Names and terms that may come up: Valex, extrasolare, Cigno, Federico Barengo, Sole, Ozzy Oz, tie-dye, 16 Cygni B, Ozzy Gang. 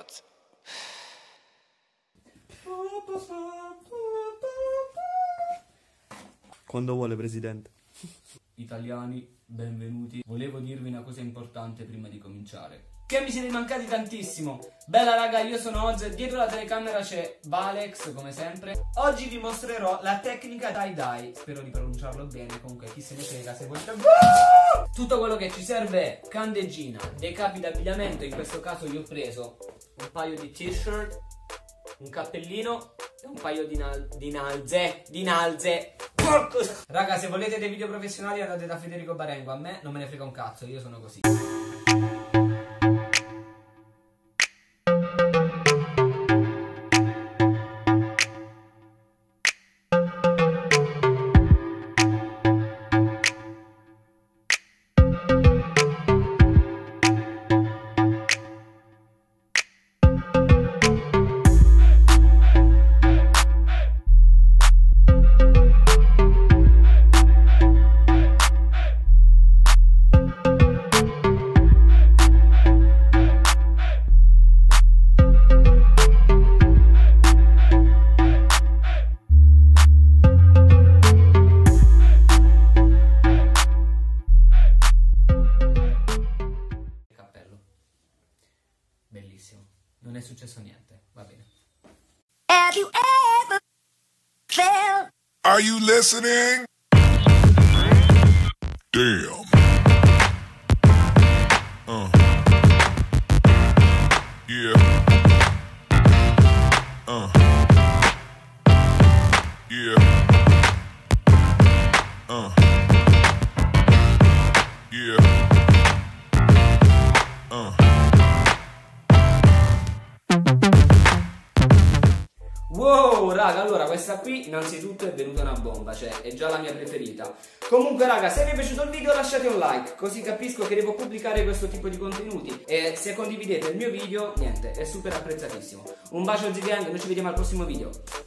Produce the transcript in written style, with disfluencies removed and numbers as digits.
Oz. Quando vuole, presidente. Italiani, benvenuti. Volevo dirvi una cosa importante prima di cominciare. Che mi siete mancati tantissimo. Bella raga, io sono Oz e dietro la telecamera c'è Valex, come sempre. Oggi vi mostrerò la tecnica tie-dye. Spero di pronunciarlo bene, comunque chi se ne frega se vuoi. Tutto quello che ci serve è candeggina, dei capi d'abbigliamento, in questo caso io ho preso un paio di t-shirt, un cappellino e un paio di nalze. Raga, se volete dei video professionali andate da Federico Barengo, a me non me ne frega un cazzo, io sono così. Bellissimo, non è successo niente, va bene. Have you ever felt? Are you listening? Damn. Yeah. Yeah. Yeah. Wow raga, allora questa qui innanzitutto è venuta una bomba, cioè è già la mia preferita. Comunque raga, se vi è piaciuto il video lasciate un like, così capisco che devo pubblicare questo tipo di contenuti. E se condividete il mio video, niente, è super apprezzatissimo. Un bacio Ozzy Gang, noi ci vediamo al prossimo video.